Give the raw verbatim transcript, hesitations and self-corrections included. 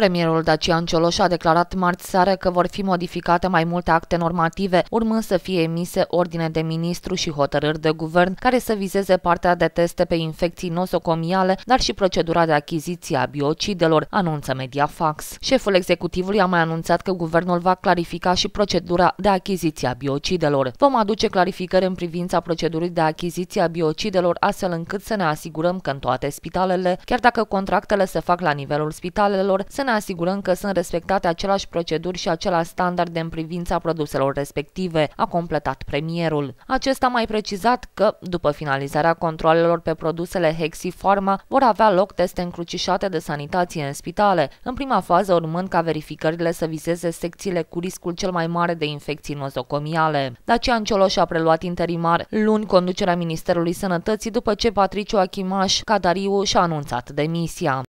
Premierul Dacian Cioloș a declarat marți seară că vor fi modificate mai multe acte normative, urmând să fie emise ordine de ministru și hotărâri de guvern care să vizeze partea de teste pe infecții nosocomiale, dar și procedura de achiziție a biocidelor, anunță Mediafax. Șeful executivului a mai anunțat că guvernul va clarifica și procedura de achiziție a biocidelor. Vom aduce clarificări în privința procedurii de achiziție a biocidelor, astfel încât să ne asigurăm că în toate spitalele, chiar dacă contractele se fac la nivelul spitalelor, se ne asigurăm că sunt respectate aceleași proceduri și aceleași standarde în privința produselor respective, a completat premierul. Acesta a mai precizat că, după finalizarea controalelor pe produsele Hexi Pharma, vor avea loc teste încrucișate de sanitație în spitale, în prima fază urmând ca verificările să vizeze secțiile cu riscul cel mai mare de infecții nosocomiale. Dacian Cioloș a preluat interimar luni conducerea Ministerului Sănătății după ce Patriciu Achimaș Cadariu și-a anunțat demisia.